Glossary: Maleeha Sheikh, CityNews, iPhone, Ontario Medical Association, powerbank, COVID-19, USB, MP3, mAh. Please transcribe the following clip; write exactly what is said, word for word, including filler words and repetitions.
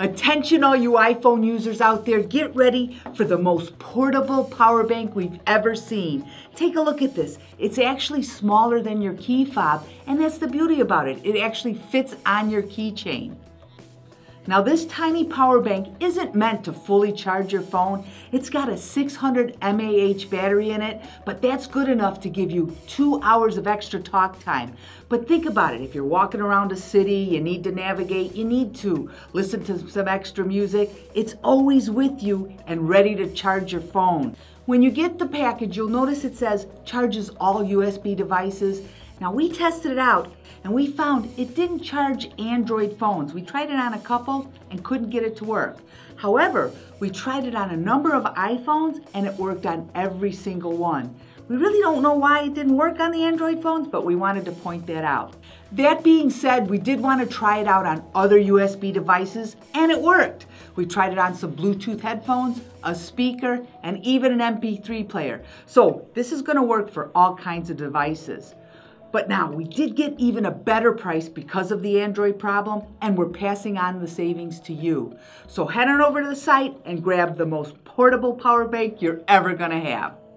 Attention all you iPhone users out there, get ready for the most portable power bank we've ever seen. Take a look at this. It's actually smaller than your key fob, and that's the beauty about it. It actually fits on your keychain. Now this tiny power bank isn't meant to fully charge your phone. It's got a six hundred milliamp hour battery in it, but that's good enough to give you two hours of extra talk time. But think about it, if you're walking around a city, you need to navigate, you need to listen to some extra music, it's always with you and ready to charge your phone. When you get the package, you'll notice it says charges all U S B devices. Now we tested it out and we found it didn't charge Android phones. We tried it on a couple and couldn't get it to work. However, we tried it on a number of iPhones and it worked on every single one. We really don't know why it didn't work on the Android phones, but we wanted to point that out. That being said, we did want to try it out on other U S B devices, and it worked. We tried it on some Bluetooth headphones, a speaker, and even an M P three player. So this is going to work for all kinds of devices. But now, we did get even a better price because of the Android problem, and we're passing on the savings to you. So head on over to the site and grab the most portable power bank you're ever gonna have.